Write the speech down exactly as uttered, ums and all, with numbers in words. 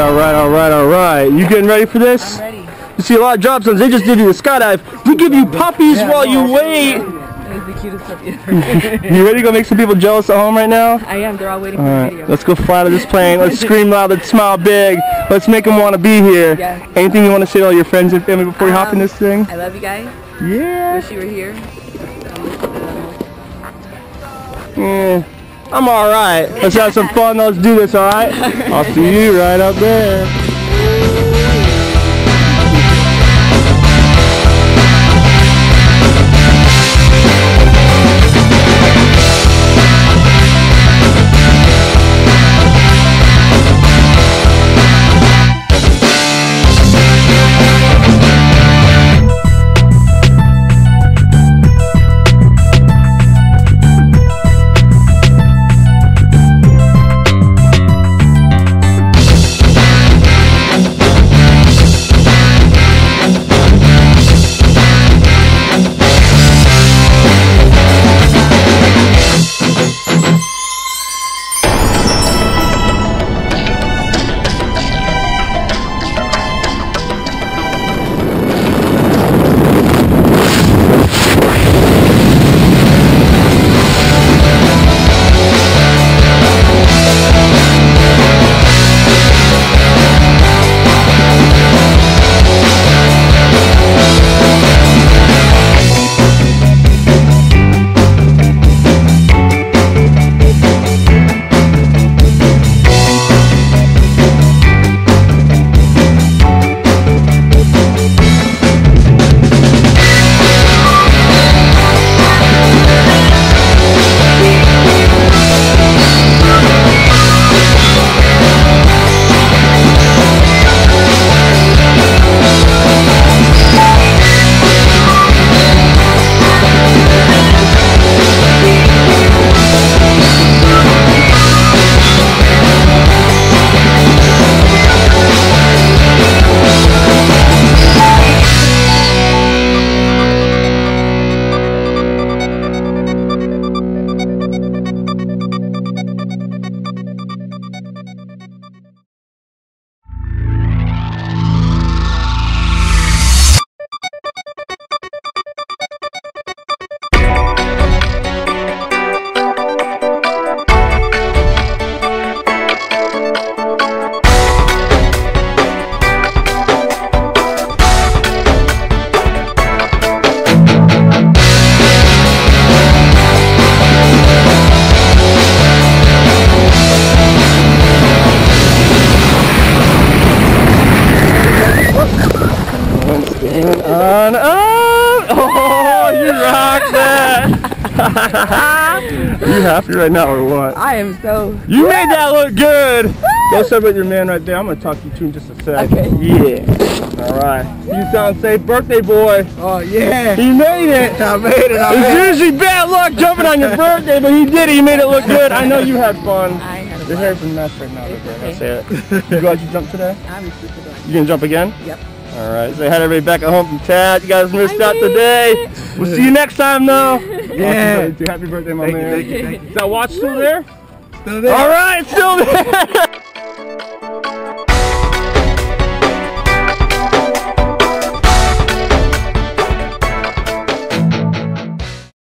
Alright, alright, alright, alright. You getting ready for this? I'm ready. You see a lot of job sons, they just did you the skydive. They give you puppies yeah, while no, you wait. That is the cutest puppy ever. You ready to go make some people jealous at home right now? I am, they're all waiting all for right. the video. Let's go fly to this plane, let's scream loud, let's smile big. Let's make them want to be here. Yeah. Anything you want to say to all your friends and family before um, you hop in this thing? I love you guys. Yeah. Wish you were here. Yeah. I'm alright. Let's have some fun. Let's do this, alright? I'll see you right up there. Are you happy right now or what? I am so. You yeah. made that look good. Woo! Go celebrate your man right there. I'm gonna talk to you two in just a sec. Okay. Yeah. All right. Woo! You sound safe, birthday boy. Oh yeah. He made it. I made it. I made it. It's usually bad luck jumping on your birthday, but he did it. He made it look good. I know you had fun. I had fun. Your hair's a mess right now, girl. That's it. You glad you jumped today? I'm super glad. You gonna jump again? Yep. All right. So had everybody back at home from Taft. You guys missed I out today. It. We'll see you next time though. Yeah. Happy birthday, my man. Thank you, thank you, thank you. Is that watch still there? Still there. All right, still there.